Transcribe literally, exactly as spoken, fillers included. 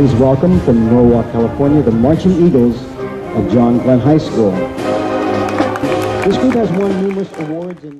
Please welcome from Norwalk, California, the Marching Eagles of John Glenn High School. This group has won numerous awards and